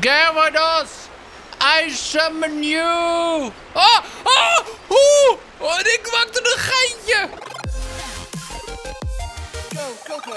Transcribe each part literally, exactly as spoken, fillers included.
Gyarados, I summon you! Oh, oh, oh, oh, ik maakte een geintje! Go, go, go!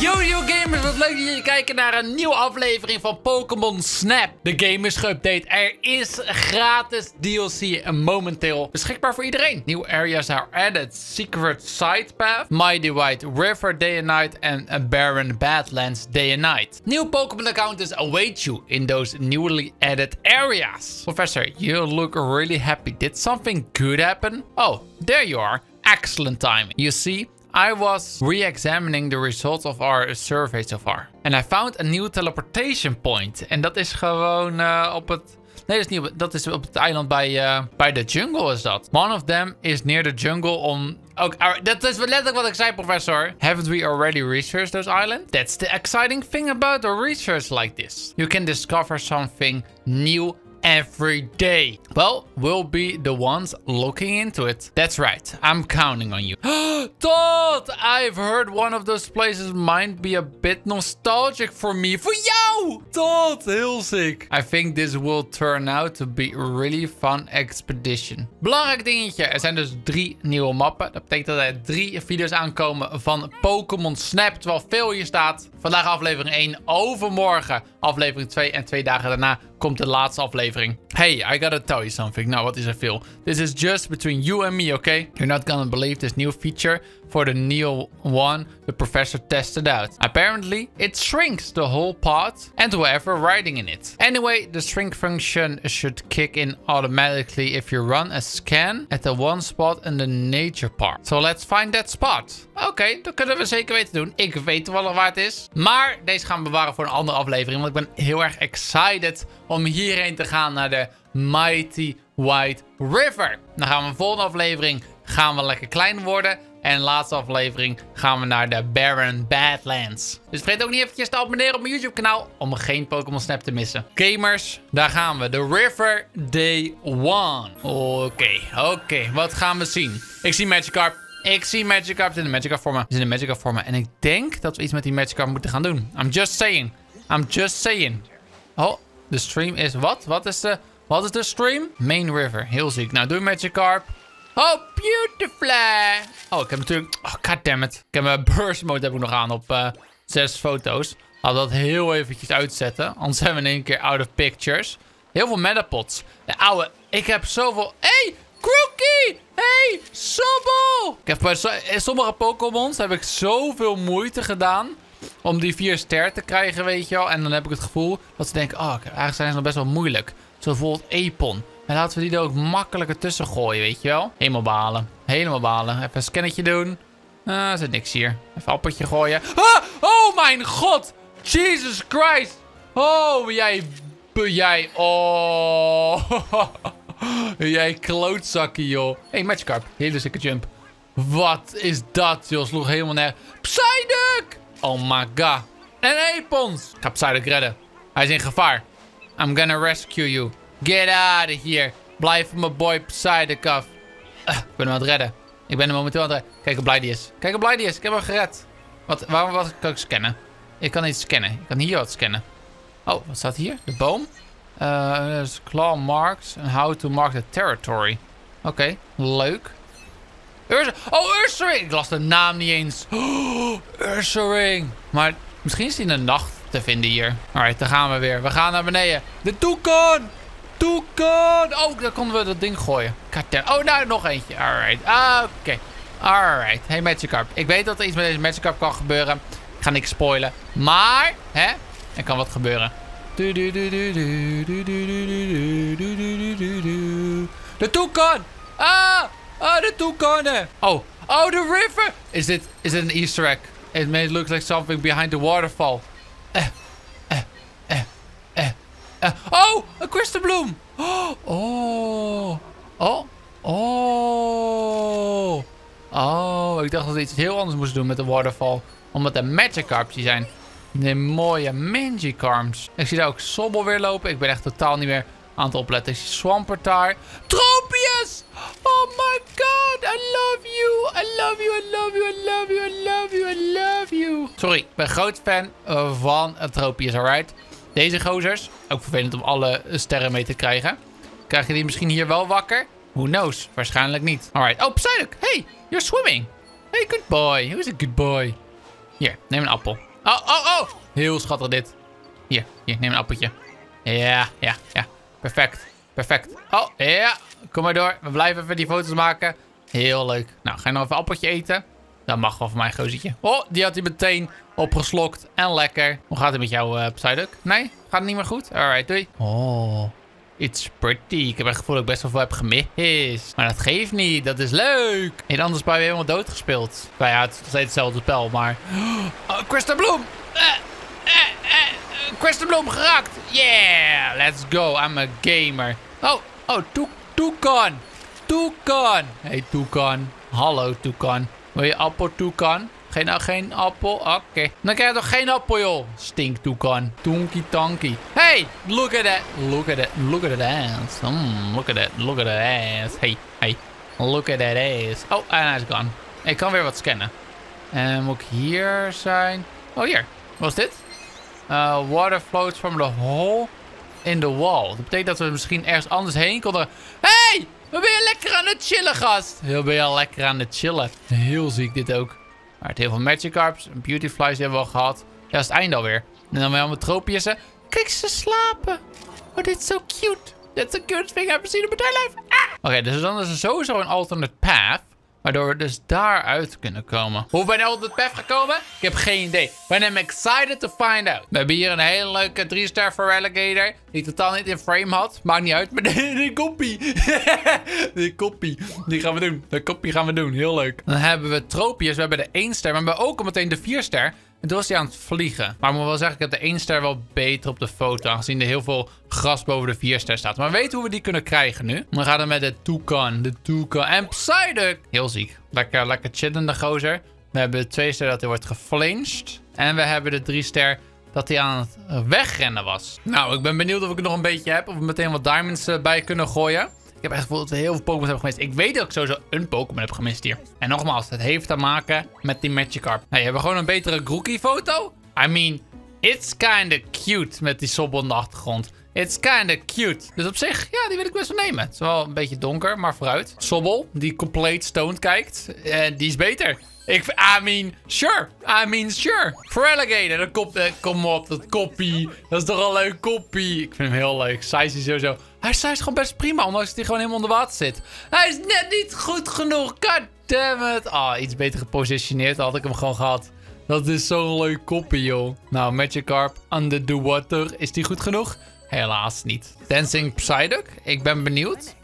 Yo, yo gamers, wat leuk dat jullie kijken naar een nieuwe aflevering van Pokémon Snap. De game is geüpdate. Er is gratis D L C momenteel beschikbaar voor iedereen. New areas are added. Secret Side Path, Mightywide River Day and Night en Barren Badlands Day and Night. New Pokémon encounters await you in those newly added areas. Professor, you look really happy. Did something good happen? Oh, there you are. Excellent timing. You see? I was re-examining the results of our survey so far. And I found a new teleportation point. En dat is gewoon uh, op het... Nee, dat is, niet op... dat is op het eiland bij, uh, bij de jungle is dat. One of them is near the jungle on... Ook, okay, dat is letterlijk wat ik zei, professor. Haven't we already researched this island? That's the exciting thing about a research like this. You can discover something new every day. Well, we'll be the ones looking into it. That's right. I'm counting on you. Todd, I've heard one of those places might be a bit nostalgic for me. For jou! Todd, heel sick. I think this will turn out to be a really fun expedition. Belangrijk dingetje. Er zijn dus drie nieuwe mappen. Dat betekent dat er drie video's aankomen van Pokémon Snap. Terwijl veel hier staat. Vandaag aflevering één. Overmorgen aflevering twee. En twee dagen daarna komt de laatste aflevering. Hey, I gotta tell you something. Nou, wat is er veel. This is just between you and me, okay? You're not gonna believe this new feature for the Neo One the professor tested out. Apparently, it shrinks the whole pod and whoever riding in it. Anyway, the shrink function should kick in automatically if you run a scan at the one spot in the nature park. So let's find that spot. Oké, okay, dat kunnen we zeker weten doen. Ik weet wel waar het is. Maar deze gaan we bewaren voor een andere aflevering. Want ik ben heel erg excited om hierheen te gaan naar de Mighty White River. Dan gaan we de volgende aflevering gaan we lekker klein worden. En de laatste aflevering gaan we naar de Barren Badlands. Dus vergeet ook niet eventjes te abonneren op mijn YouTube kanaal. Om geen Pokémon Snap te missen. Gamers, daar gaan we. De River Day één. Oké, oké. Wat gaan we zien? Ik zie Magikarp. Ik zie Magikarp. Het is in de Magikarp voor me. Het is in de Magikarp voor me. En ik denk dat we iets met die Magikarp moeten gaan doen. I'm just saying. I'm just saying. Oh, de stream is... Wat? Wat is de... Wat is de stream? Main River. Heel ziek. Nou, doe Magikarp. Oh, beautiful. Oh, ik heb natuurlijk... Oh, goddammit. Ik heb mijn burst mode heb ik nog aan op uh, zes foto's. Laten we dat heel eventjes uitzetten. Anders zijn we in één keer out of pictures. Heel veel metapods. De ouwe... Ik heb zoveel... Hey, Crookie! Hey, Sobble! Ik heb bij so sommige Pokémons heb ik zoveel moeite gedaan... om die vier ster te krijgen, weet je wel. En dan heb ik het gevoel dat ze denken... Oh, eigenlijk zijn ze nog best wel moeilijk. Zo bijvoorbeeld Epon. En laten we die er ook makkelijker tussen gooien, weet je wel. Helemaal balen. Helemaal balen. Even een scannetje doen. Ah, er zit niks hier. Even een appeltje gooien. Ah! Oh mijn god! Jesus Christ! Oh, jij... Jij... Oh... jij klootzakkie, joh. Hé, hey, Magikarp. Hele sikke jump. Wat is dat, joh? Sloeg helemaal nergens. Psyduck! Oh my god. En Epons! Ik ga Psyduck redden. Hij is in gevaar. I'm gonna rescue you. Get out of here. Blijf van mijn boy Psyduck af. Uh, ik ben hem aan het redden. Ik ben hem momenteel aan het redden. Kijk hoe blij die is. Kijk hoe blij die is. Ik heb hem gered. Wat, waarom wat kan ik scannen? Ik kan iets scannen. Ik kan hier wat scannen. Oh, wat staat hier? De boom? Uh, claw marks. And how to mark the territory. Oké, okay, leuk. Urs oh, Ursaring! Ik las de naam niet eens. Oh, Ursaring. Maar misschien is hij in de nacht te vinden hier. Alright, daar gaan we weer. We gaan naar beneden. De toekan! Toekan! Oh, daar konden we dat ding gooien. Oh, nou, nog eentje. Alright, oké. Okay. Alright. Hey, Magikarp. Ik weet dat er iets met deze Magikarp kan gebeuren. Ik ga niks spoilen. Maar, hè? Er kan wat gebeuren. De toekan! Ah! Ah, de toekannen! Oh, oh, de river! Is dit is dit een Easter egg? It may look like something behind the waterfall. Eh, eh, eh, eh, eh. Oh, een kristalbloem! Oh, oh, oh. Oh, ik dacht dat we iets heel anders moesten doen met de waterfall. Omdat er Magikarps die zijn. De mooie Magikarps. Ik zie daar ook Sobble weer lopen. Ik ben echt totaal niet meer aan het opletten. Ik zie Swampert daar. Tropius! Oh my god, I love you, I love you, I love you, I love you, I love you, I love you. Sorry, ik ben groot fan van Tropius, alright? Deze gozers. Ook vervelend om alle sterren mee te krijgen. Krijg je die misschien hier wel wakker? Who knows? Waarschijnlijk niet. Alright. Oh, Psyduck. Hey, you're swimming. Hey, good boy. Who's a good boy? Hier, neem een appel. Oh, oh, oh. Heel schattig dit. Hier, hier, neem een appeltje. Ja, ja, ja. Perfect. Perfect. Oh, ja. Kom maar door. We blijven even die foto's maken. Heel leuk. Nou, ga je nog even een appeltje eten? Dat mag wel van mijn gozietje. Oh, die had hij meteen opgeslokt. En lekker. Hoe gaat het met jou, uh, Psyduck? Nee? Gaat het niet meer goed? Alright, doei. Oh, it's pretty. Ik heb echt het gevoel dat ik best wel veel heb gemist. Maar dat geeft niet. Dat is leuk. En anders ben je helemaal dood gespeeld. Nou ja, het is nog steeds hetzelfde spel, maar... Oh, Kristabloem! Eh, eh, eh. Kristabloem geraakt! Yeah! Let's go. I'm a gamer. Oh, oh, to Toucan. Toucan. Hey, Toucan. Hallo, Toucan. Wil je appel, Toucan? Geen, geen appel? Oké. Okay. Dan krijg je toch geen appel, joh. Stink, Toucan. Tonky tanky. Hey, look at that. Look at that. Look at that ass. Mm, look at that. Look at that ass. Hey, hey. Look at that ass. Oh, en hij is gone. Ik kan weer wat scannen. En moet ik hier zijn? Oh, hier. Wat is dit? Uh, water flows from the hole in the wall. Dat betekent dat we misschien ergens anders heen konden. Hey! Dan ben je lekker aan het chillen, gast. Dan ben je al lekker aan het chillen. Heel ziek dit ook. Maar het heel veel Magikarps en Beautyflies hebben we al gehad. Dat is het einde alweer. En dan weer allemaal tropiëssen. Kijk, ze slapen. Oh, dit is zo cute. Dit is zo cute. Vind ik heb precies op mijn lijf. Ah! Oké, okay, dus dan is er sowieso een alternate path. Waardoor we dus daaruit kunnen komen. Hoe ben je op het pef gekomen? Ik heb geen idee. But I'm excited to find out. We hebben hier een hele leuke drie-ster Feraligatr. Die totaal niet in frame had. Maakt niet uit. Maar die koppie. Die koppie. Die gaan we doen. De koppie gaan we doen. Heel leuk. Dan hebben we Tropius. We hebben de één-ster. Maar we hebben ook al meteen de vier-ster. En toen was hij aan het vliegen. Maar ik moet wel zeggen, ik heb de één-ster wel beter op de foto. Aangezien er heel veel gras boven de vier-ster staat. Maar we weten hoe we die kunnen krijgen nu. We gaan dan met de Toucan. De Toucan. En Psyduck. Heel ziek. Lekker, lekker chillende gozer. We hebben de twee-ster dat hij wordt geflinched. En we hebben de drie-ster dat hij aan het wegrennen was. Nou, ik ben benieuwd of ik het nog een beetje heb. Of we meteen wat diamonds bij kunnen gooien. Ik heb echt het gevoel dat we heel veel Pokémon hebben gemist. Ik weet dat ik sowieso een Pokémon heb gemist hier. En nogmaals, het heeft te maken met die Magikarp. Hey, hebben we gewoon een betere Grookey-foto? I mean, it's kinda cute met die sobbel in de achtergrond. It's kinda cute. Dus op zich, ja, die wil ik best wel nemen. Het is wel een beetje donker, maar vooruit. Sobbel, die compleet stoned kijkt. En eh, die is beter. Ik, I mean, sure. I mean, sure. Feraligatr, dat kop, eh, kom op, dat koppie. Dat is toch een leuk koppie. Ik vind hem heel leuk. Size is sowieso... Hij is gewoon best prima, ondanks dat hij gewoon helemaal onder water zit. Hij is net niet goed genoeg. God damn it. Ah, oh, iets beter gepositioneerd. Dan had ik hem gewoon gehad. Dat is zo'n leuk koppie, joh. Nou, Magikarp under the water. Is die goed genoeg? Helaas niet. Dancing Psyduck. Ik ben benieuwd.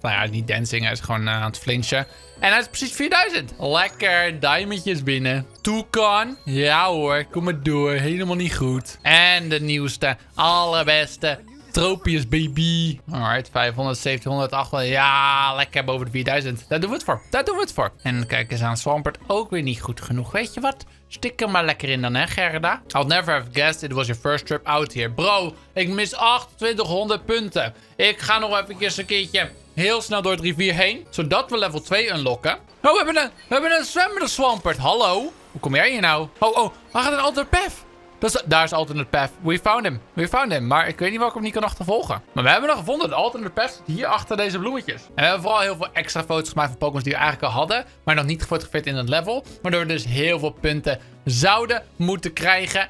Nou ja, niet dancing. Hij is gewoon uh, aan het flinchen. En hij is precies vierduizend. Lekker. Diamantjes binnen. Toucan. Ja hoor. Kom maar door. Helemaal niet goed. En de nieuwste. Allerbeste. Tropius, baby. Alright, vijfhonderd, zeventienhonderd, achthonderd. Ja, lekker boven de vierduizend. Daar doen we het voor. Daar doen we het voor. En kijk eens aan, Swampert ook weer niet goed genoeg. Weet je wat? Stik er maar lekker in dan, hè, Gerda? I'll never have guessed it was your first trip out here. Bro, ik mis achtentwintighonderd punten. Ik ga nog eventjes een keertje heel snel door het rivier heen. Zodat we level twee unlocken. Oh, we hebben een, we hebben een zwemmende Swampert. Hallo? Hoe kom jij hier nou? Oh, oh, waar gaat een alternate path? Dat is, daar is alternate path. We found him. We found him. Maar ik weet niet waar ik hem niet kan achtervolgen. Maar we hebben hem gevonden. De alternate path zit hier achter deze bloemetjes. En we hebben vooral heel veel extra foto's gemaakt van Pokémon die we eigenlijk al hadden. Maar nog niet gefotografeerd in het level. Waardoor we dus heel veel punten zouden moeten krijgen.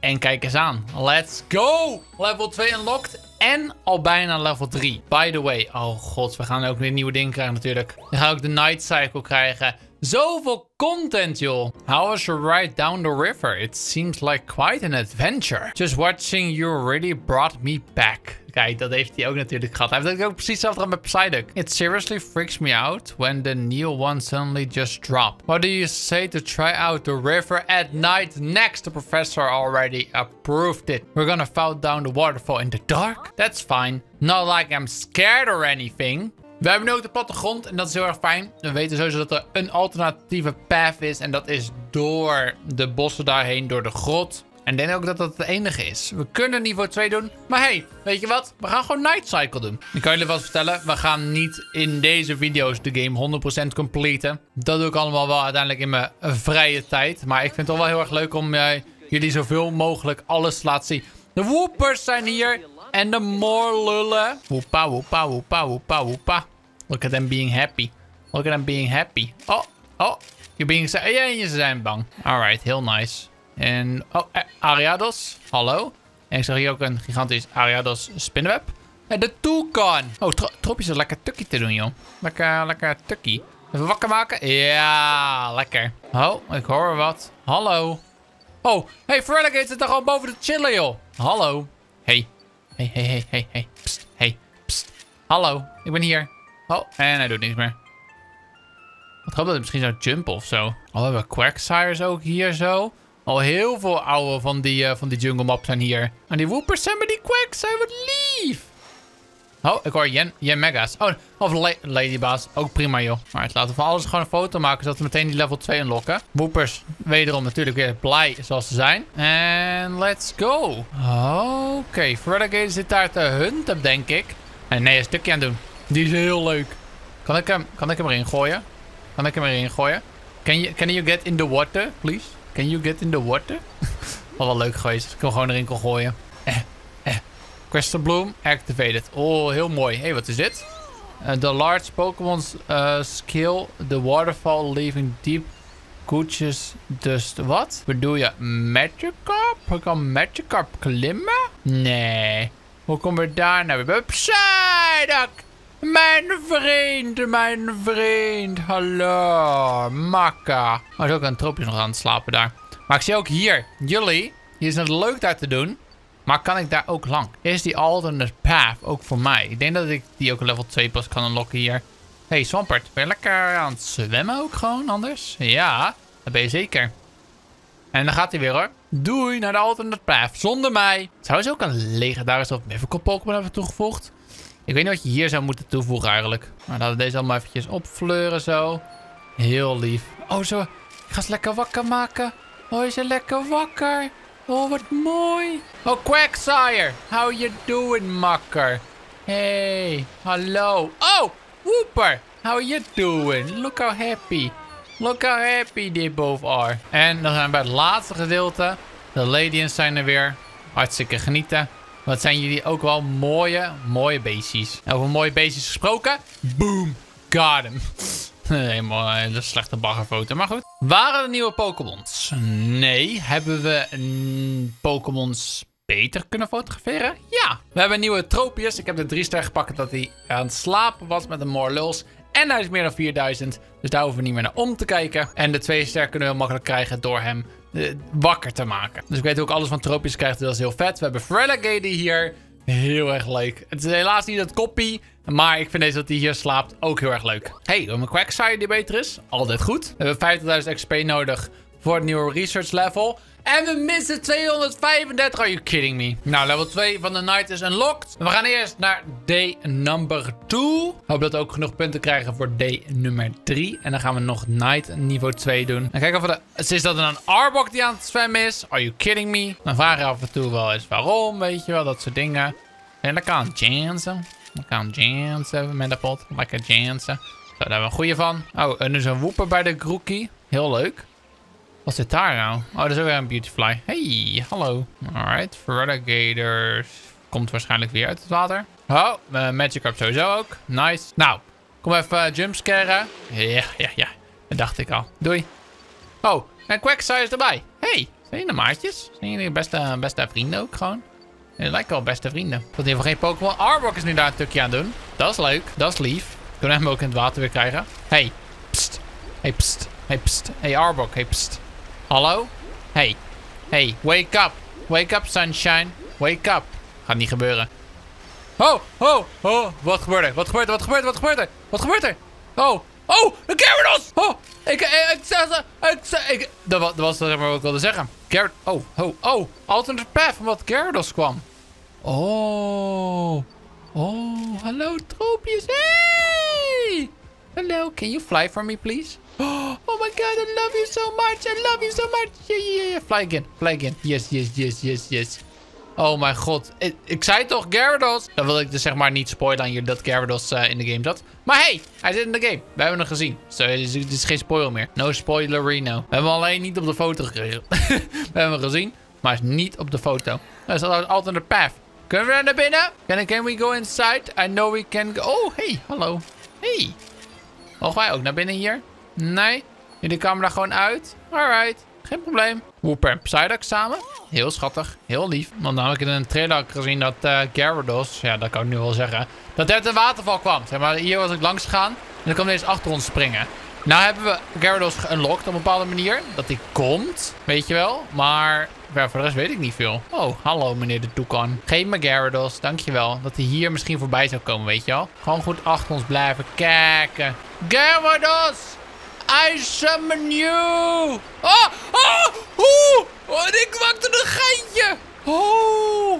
En kijk eens aan. Let's go! Level twee unlocked. En al bijna level drie. By the way. Oh god, we gaan ook weer nieuwe dingen krijgen natuurlijk. We gaan ook de Night Cycle krijgen. Zoveel content, joh. How was your ride down the river? It seems like quite an adventure. Just watching you really brought me back. Kijk, dat heeft hij ook natuurlijk gehad. Hij heeft ook precies hetzelfde gedaan met Psyduck. It seriously freaks me out when the Neo One suddenly just dropped. What do you say to try out the river at night next? The professor already approved it. We're gonna fall down the waterfall in the dark? That's fine. Not like I'm scared or anything. We hebben nu ook de plattegrond en dat is heel erg fijn. We weten sowieso dat er een alternatieve path is. En dat is door de bossen daarheen, door de grot. En ik denk ook dat dat het enige is. We kunnen niveau twee doen. Maar hey, weet je wat? We gaan gewoon Night Cycle doen. Ik kan jullie vast vertellen, we gaan niet in deze video's de game honderd procent completen. Dat doe ik allemaal wel uiteindelijk in mijn vrije tijd. Maar ik vind het wel heel erg leuk om uh, jullie zoveel mogelijk alles te laten zien. De woepers zijn hier. En de moorlullen. Woepa, woepa, woepa, woepa, woepa. Look at them being happy. Look at them being happy. Oh, oh. You're being sad. Ja, ze zijn bang. Alright, heel nice. En, oh, eh, Ariados. Hallo. En ik zag hier ook een gigantisch Ariados spinnenweb. En de toucan. Oh, tro tropjes is lekker tukkie te doen, joh. Lekker, lekker tukkie. Even wakker maken. Ja, lekker. Oh, ik hoor wat. Hallo. Oh, hey, Feraligatr zit er gewoon boven te chillen, joh. Hallo. Hey. Hey, hey, hey, hey, hey. Pst, hey, pst. Hallo, ik ben hier. Oh, en hij doet niks meer. Ik hoop dat hij misschien zou jumpen of zo. Oh, we hebben Quagsires ook hier zo. Al heel veel oude van die, uh, van die jungle map zijn hier. En die woepers zijn maar die Quags zijn wat lief. Oh, ik hoor Yen, Yen Mega's. Oh, of la Ladybaas. Ook prima, joh. Maar right, laten we van alles gewoon een foto maken, zodat we meteen die level twee unlocken. Woepers, wederom natuurlijk weer blij zoals ze zijn. En let's go. Oké, okay, Feraligatr zit daar te hunten, denk ik. En nee, een stukje aan het doen. Die is heel leuk. Kan ik hem, kan ik hem erin gooien? Kan ik hem erin gooien? Can you, can you get in the water, please? Can you get in the water? Al wel leuk geweest, als ik hem gewoon erin kon gooien. Eh, eh. Crystal Bloom, activated. Oh, heel mooi. Hé, hey, wat is dit? Uh, the large Pokémon's uh, skill, the waterfall leaving deep koetjes dust. Wat? Bedoel je Magikarp? Ik kan Magikarp klimmen? Nee. Hoe komen we daar naar? We hebben Psyduck! Mijn vriend, mijn vriend. Hallo, Makka. Oh, er is ook een tropje nog aan het slapen daar. Maar ik zie ook hier, jullie. Hier is het leuk daar te doen. Maar kan ik daar ook lang? Is die alternate path ook voor mij? Ik denk dat ik die ook level twee pas kan unlocken hier. Hey, Swampert. Ben je lekker aan het zwemmen ook gewoon anders? Ja, dat ben je zeker. En dan gaat hij weer hoor. Doei, naar de alternate path. Zonder mij. Zou ze ook een legendarische of mythical Pokémon hebben toegevoegd? Ik weet niet wat je hier zou moeten toevoegen eigenlijk. Maar laten we deze allemaal eventjes opfleuren zo. Heel lief. Oh zo, ik ga ze lekker wakker maken. Oh, is ze lekker wakker. Oh, wat mooi. Oh, Quagsire. How you doing, makker? Hey, hallo. Oh, Wooper. How you doing? Look how happy. Look how happy they both are. En dan zijn we bij het laatste gedeelte. De Ladians zijn er weer. Hartstikke genieten. Wat zijn jullie ook wel mooie, mooie beestjes. Over mooie beestjes gesproken. Boom. Got him. Helemaal een hele slechte baggerfoto, maar goed. Waren er nieuwe Pokémons? Nee. Hebben we mm, Pokémons beter kunnen fotograferen? Ja. We hebben nieuwe tropiërs. Ik heb de drie ster gepakt dat hij aan het slapen was met een Moorluls. En hij is meer dan vierduizend. Dus daar hoeven we niet meer naar om te kijken. En de twee ster kunnen we heel makkelijk krijgen door hem uh, wakker te maken. Dus ik weet ook alles van tropiërs krijgt. Dus dat is heel vet. We hebben Feraligatr hier. Heel erg leuk. Het is helaas niet dat kopie. Maar ik vind deze dat hij hier slaapt ook heel erg leuk. Hé, hey, mijn Quagsire die beter is. Altijd goed. We hebben vijftigduizend X P nodig voor het nieuwe research level. En we missen tweehonderdvijfendertig. Are you kidding me? Nou, level twee van de night is unlocked. We gaan eerst naar day number two. Hoop dat we ook genoeg punten krijgen voor day nummer drie. En dan gaan we nog night niveau twee doen. En kijken of we de... Is dat een Arbok die aan het zwemmen is? Are you kidding me? Dan vraag je af en toe wel eens waarom, weet je wel. Dat soort dingen. En dan kan Jansen. Dan kan Jansen met de pot. Lekker Jansen. Zo, daar hebben we een goede van. Oh, en er is een woeper bij de Grookey. Heel leuk. Wat zit daar nou? Oh, dat is ook weer een Beautyfly. Hey, hallo. Alright, Feraligatr komt waarschijnlijk weer uit het water. Oh, uh, Magikarp sowieso ook. Nice. Nou, kom even uh, jumpscaren. Ja, ja, ja. Dat dacht ik al. Doei. Oh, en Quagsire is erbij. Hey, zijn jullie maatjes? Zijn jullie beste, beste vrienden ook gewoon? Jullie lijken wel beste vrienden. Tot in ieder geval geen Pokémon. Arbok is nu daar een tukje aan doen. Dat is leuk. Dat is lief. Kunnen we hem ook in het water weer krijgen. Hey, pst. Hey, pst. Hey, pst. Hey, Arbok. Hey, pst. Hallo? Hey. Hey, wake up. Wake up, sunshine. Wake up. Gaat niet gebeuren. Oh, oh, oh. Wat gebeurt er? Wat gebeurt er? Wat gebeurt er? Wat gebeurt er? Wat gebeurt er? Oh. Oh, de Gyarados! Oh, ik... Ik... Ik... ik dat, was, dat was zeg maar wat ik wilde zeggen. Gyarados... Oh, oh, oh. Alternate path, omdat Gyarados kwam. Oh. Oh, hallo, troopjes. Hey! Hello, can you fly for me, please? Oh my god, I love you so much. I love you so much. Yeah, yeah, yeah. Fly again. Fly again. Yes, yes, yes, yes, yes. Oh mijn god. Ik, ik zei toch Gyarados. Dan wil ik dus zeg maar niet spoilen aan je dat Gyarados uh, in de game zat. Maar hey, hij zit in de game. We hebben hem gezien. So, dit, is, dit is geen spoil meer. No spoilerino. We hebben hem alleen niet op de foto gekregen. We hebben hem gezien. Maar hij is niet op de foto. Hij staat altijd een path. Kunnen we naar binnen? Can, can we go inside? I know we can go. Oh, hey. Hallo. Hey. Mogen wij ook naar binnen hier? Nee. Jullie camera gewoon uit. Alright. Geen probleem. Wooper en Psyduck samen. Heel schattig. Heel lief. Want namelijk in een trailer had ik gezien dat uh, Gyarados... Ja, dat kan ik nu wel zeggen. Dat er een waterval kwam. Zeg maar, hier was ik langs gegaan. En dan kwam deze achter ons springen. Nou hebben we Gyarados geunlocked op een bepaalde manier. Dat hij komt. Weet je wel. Maar... Ja, voor de rest weet ik niet veel. Oh, hallo meneer de Toucan. Geef me Gyarados, dankjewel. Dat hij hier misschien voorbij zou komen, weet je wel. Gewoon goed achter ons blijven kijken. Gyarados! I summon you! Oh! Oh! Oh! Oh! Ik maakte een geintje! Oh!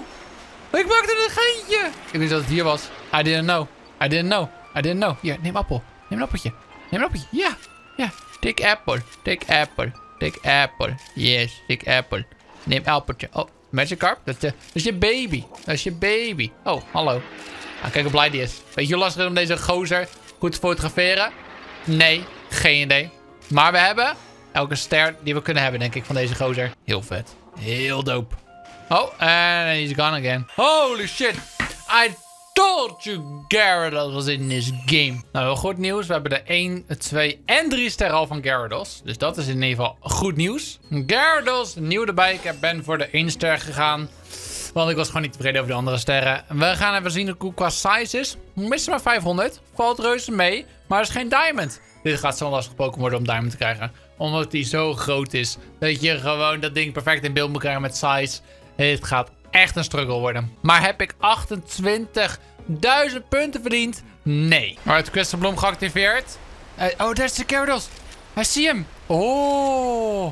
Ik maakte een geintje! Ik wist dat het hier was. I didn't know. I didn't know. I didn't know. Hier, neem appel. Neem een appeltje. Neem een appeltje. Ja. Ja. Take apple. Take apple. Take apple. Yes, take apple. Neem appeltje. Oh, Magikarp. Dat is, de, dat is je baby. Dat is je baby. Oh, hallo. Ah, kijk hoe blij die is. Weet je hoe lastig is om deze gozer goed te fotograferen? Nee, geen idee. Maar we hebben elke ster die we kunnen hebben, denk ik, van deze gozer. Heel vet. Heel dope. Oh, and he's gone again. Holy shit. I told you Gyarados was in this game. Nou, heel goed nieuws. We hebben de één, twee en drie sterren al van Gyarados. Dus dat is in ieder geval goed nieuws. Gyarados, nieuw erbij. Ik ben voor de één ster gegaan. Want ik was gewoon niet tevreden over de andere sterren. We gaan even zien hoe qua size is. Missen maar vijfhonderd. Valt reuze mee. Maar er is geen diamond. Dit gaat zo'n lastig Pokémon worden om diamond te krijgen. Omdat die zo groot is. Dat je gewoon dat ding perfect in beeld moet krijgen met size. Dit gaat echt een struggle worden. Maar heb ik achtentwintigduizend punten verdiend? Nee. Alright, Crystal Bloom geactiveerd. Uh, oh, daar is de Gyarados. I see hem. Oh.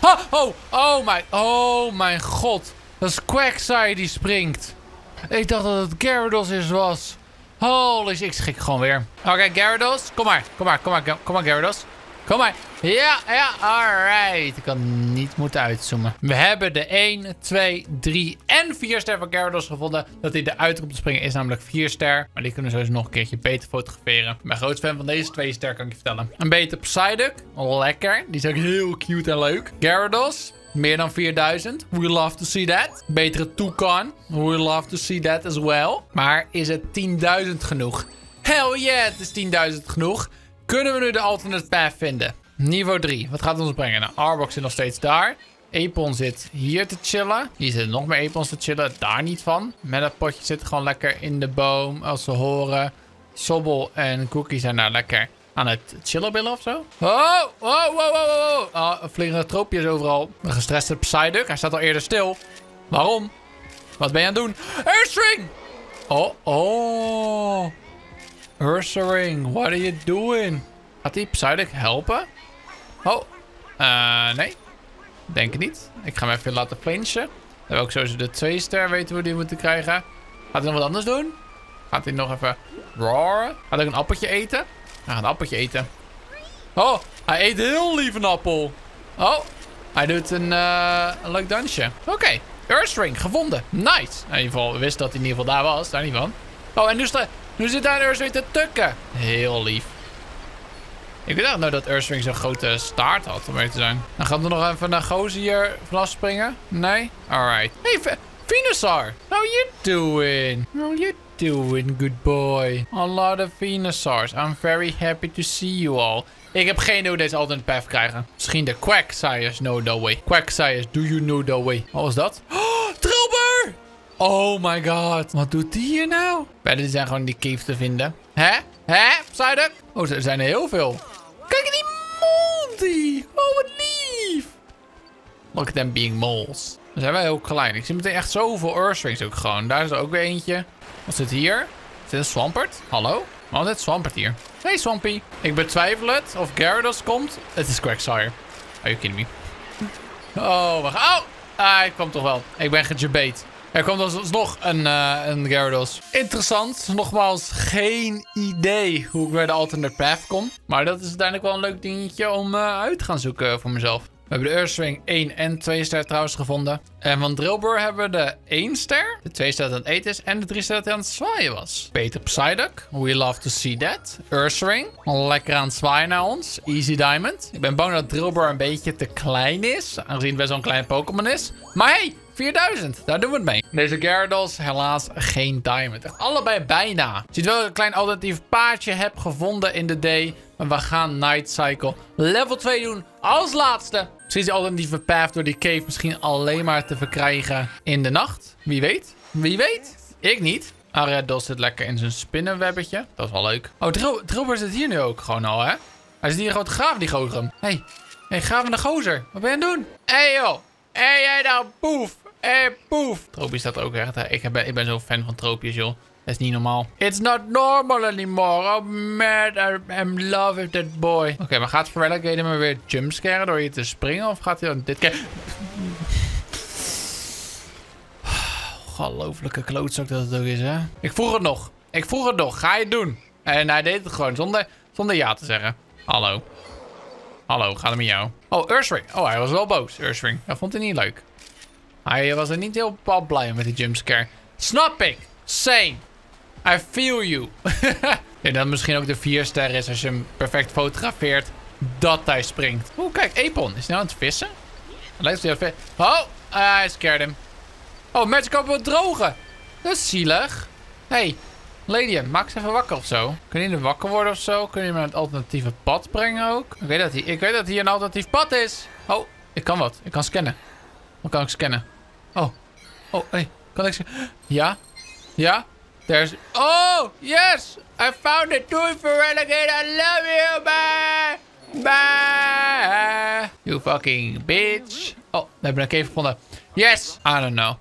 Oh, oh, oh mijn, oh mijn god. Dat is Quagsire die springt. Ik dacht dat het Gyarados is was. Holy shit, ik schrik gewoon weer. Oké, okay, Gyarados. Kom maar, kom maar, kom maar, kom maar, Gyarados. Kom maar. Ja, ja, alright. Ik kan niet moeten uitzoomen. We hebben de één, twee, drie en vier ster van Gyarados gevonden. Dat hij eruit komt te springen is namelijk vier ster. Maar die kunnen we sowieso nog een keertje beter fotograferen. Ik ben groot fan van deze twee ster, kan ik je vertellen. Een beter Psyduck. Lekker. Die is ook heel cute en leuk. Gyarados. Meer dan vierduizend. We love to see that. Betere Toucan. We love to see that as well. Maar is het tienduizend genoeg? Hell yeah, het is tienduizend genoeg. Kunnen we nu de alternate path vinden? Niveau drie. Wat gaat het ons brengen? Nou, Arbok zit nog steeds daar. Apon zit hier te chillen. Hier zitten nog meer Apons te chillen. Daar niet van. Met dat potje zit gewoon lekker in de boom. Als ze horen. Sobble en Cookie zijn daar lekker aan het chillenbillen of zo. Oh, oh, oh, oh, oh. Oh, vliegende troopjes overal. Een gestreste Psyduck. Hij staat al eerder stil. Waarom? Wat ben je aan het doen? Ursaring! Oh, oh. Ursaring, what are you doing? Gaat die Psyduck helpen? Oh, uh, nee. Denk het niet. Ik ga hem even laten flinchen. Dan hebben we ook sowieso de twee ster weten we die moeten krijgen. Gaat hij nog wat anders doen? Gaat hij nog even roaren? Gaat hij ook een appeltje eten? Hij gaat een appeltje eten. Oh, hij eet heel lief een appel. Oh, hij doet een, uh, een leuk dansje. Oké, okay. Ursaring gevonden. Nice. Nou, in ieder geval, we wisten dat hij in ieder geval daar was. Daar niet van. Oh, en nu, sta, nu zit daar een Ursaring te tukken. Heel lief. Ik dacht nou dat Ursaring zo'n grote staart had, om mee te zijn. Dan gaan we nog even naar Gozer hier vanaf springen. Nee? Alright. Hey, Venusaur. How are you doing? How are you doing, good boy? A lot of Venusaurs. I'm very happy to see you all. Ik heb geen idee hoe deze alternate path krijgen. Misschien de Quagsires know the way. Quagsires, do you know the way? Wat was dat? Oh, Trilber! Oh my god. Wat doet die hier nou? Verder zijn gewoon die cave te vinden. Hè? Hè? Psyduck? Oh, er zijn er heel veel. Kijk die moldy. Oh, wat lief. Look at them being moles. Dan zijn wij heel klein. Ik zie meteen echt zoveel Ursaring ook gewoon. Daar is er ook weer eentje. Wat zit hier? Zit een Swampert? Hallo? Waarom zit Swampert hier? Hey Swampy. Ik betwijfel het of Gyarados komt. Het is Quagsire. Are you kidding me? Oh, wacht. Oh! Ah, hij kwam toch wel. Ik ben gejabeet. Er komt alsnog een, uh, een Gyarados. Interessant. Nogmaals, geen idee hoe ik bij de alternate path kom. Maar dat is uiteindelijk wel een leuk dingetje om uh, uit te gaan zoeken voor mezelf. We hebben de Earthswing één en twee ster trouwens gevonden. En van Drillbur hebben we de één ster. De twee ster dat aan het eten is. En de drie ster dat hij aan het zwaaien was. Peter Psyduck. We love to see that. Earthswing. Lekker aan het zwaaien naar ons. Easy Diamond. Ik ben bang dat Drillbur een beetje te klein is. Aangezien het best wel een klein Pokémon is. Maar hey. vierduizend, daar doen we het mee. Deze Gyarados, helaas geen diamond. Echt allebei bijna. Ziet wel dat ik een klein alternatief paardje heb gevonden in de day. Maar we gaan Night Cycle level twee doen als laatste. Misschien is die alternatieve path door die cave misschien alleen maar te verkrijgen in de nacht. Wie weet? Wie weet? Ik niet. Gyarados zit lekker in zijn spinnenwebbetje. Dat is wel leuk. Oh, Drillbur zit hier nu ook gewoon al, hè? Hij zit hier gewoon te graven, die gozer. Hé, hé, graven de gozer. Wat ben je aan het doen? Hé, hey, joh. Hé, hey, jij nou, boef. Hey, poef. Tropius staat ook echt. Hè? Ik ben, ik ben zo'n fan van Tropius, joh. Dat is niet normaal. It's not normal anymore. Oh, man. I, I'm love it, that boy. Oké, okay, maar gaat Feraligatr maar weer jumpscaren door je te springen? Of gaat hij dan dit keer... Gelooflijke klootzak dat het ook is, hè? Ik vroeg het nog. Ik vroeg het nog. Ga je het doen? En hij deed het gewoon zonder, zonder ja te zeggen. Hallo. Hallo, gaat het met jou? Oh, Earthswing. Oh, hij was wel boos, Earthswing. Dat vond hij niet leuk. Hij was er niet heel blij met die jumpscare. Snap ik. Same. I feel you. En dat misschien ook de vier ster is als je hem perfect fotografeert. Dat hij springt. Oeh, kijk. Epon. Is hij nou aan het vissen? Hij lijkt op die... Oh. Hij uh, scared hem. Oh, Magikarp wil drogen. Dat is zielig. Hé. Hey, Ladium, maak ze even wakker of zo. Kun je hem wakker worden of zo? Kun je hem naar het alternatieve pad brengen ook? Ik weet dat hij, ik weet dat hier een alternatief pad is. Oh. Ik kan wat. Ik kan scannen. Wat kan ik scannen? Oh. Oh, hey. Kan ik scannen? Ja. Ja. There's... Oh, yes. I found it. Doei, Feraligatr. I love you. Bye. Bye. You fucking bitch. Oh, we hebben een cave gevonden. Yes. I don't know.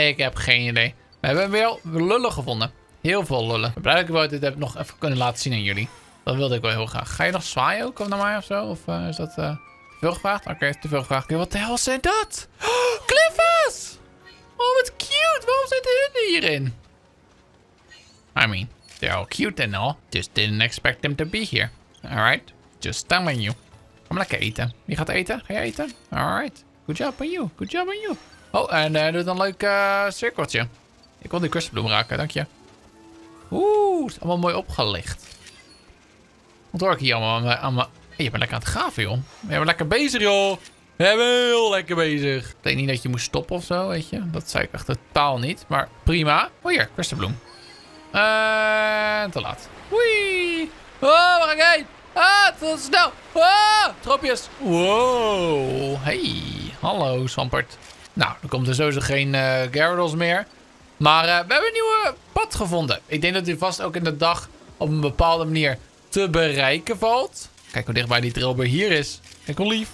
Ik heb geen idee. We hebben wel lullen gevonden. Heel veel lullen. Ik ben blij dat ik wel dit heb nog even kunnen laten zien aan jullie. Dat wilde ik wel heel graag. Ga je nog zwaaien ook naar mij of zo? Of uh, is dat... Uh... Te veel gevraagd? Oké, okay, te veel gevraagd. Wat de hel zijn dat? Oh, cliffers! Oh, wat cute! Waarom zitten hun hierin? I mean, they're all cute and all. Just didn't expect them to be here. Alright, just telling you. Kom lekker eten. Wie gaat eten? Ga je eten? Alright. Good job on you. Good job on you. Oh, en uh, doet een leuk uh, cirkeltje. Ik wil die kussenbloem raken, dank je. Oeh, is allemaal mooi opgelicht. Wat hoor ik hier allemaal aan mijn... Je bent lekker aan het graven, joh. We zijn lekker bezig, joh. We zijn heel lekker bezig. Ik denk niet dat je moest stoppen of zo, weet je. Dat zei ik echt totaal niet. Maar prima. Oh, hier. Kerstenbloem. En uh, te laat. Wee. Oh, waar ga ik heen? Ah, te snel. Oh, tropjes. Wow. Hey. Hallo, Sampert. Nou, er komt er sowieso geen uh, Gyarados meer. Maar uh, we hebben een nieuwe pad gevonden. Ik denk dat hij vast ook in de dag op een bepaalde manier te bereiken valt. Kijk hoe dichtbij die Drillbur hier is. Kijk hoe lief.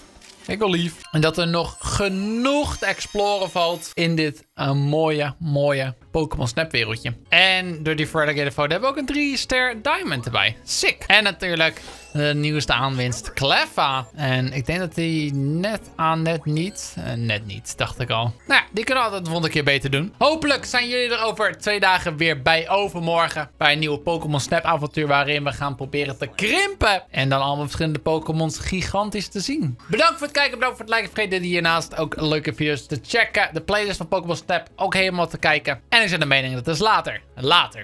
Kijk hoe lief. En dat er nog genoeg te exploren valt in dit uh, mooie, mooie Pokémon Snap wereldje. En door die Feraligatr foto hebben we ook een drie ster Diamond erbij. Sick. En natuurlijk de nieuwste aanwinst, Cleffa. En ik denk dat die net aan net niet... Uh, net niet, dacht ik al. Nou ja, die kunnen we altijd de volgende keer beter doen. Hopelijk zijn jullie er over twee dagen weer bij overmorgen. Bij een nieuwe Pokémon Snap avontuur waarin we gaan proberen te krimpen. En dan allemaal verschillende Pokémons gigantisch te zien. Bedankt voor het kijken, bedankt voor het liken. Vergeet hiernaast ook leuke video's te checken. De playlist van Pokémon Snap ook helemaal te kijken. En ik zet de mening dat is later. Later.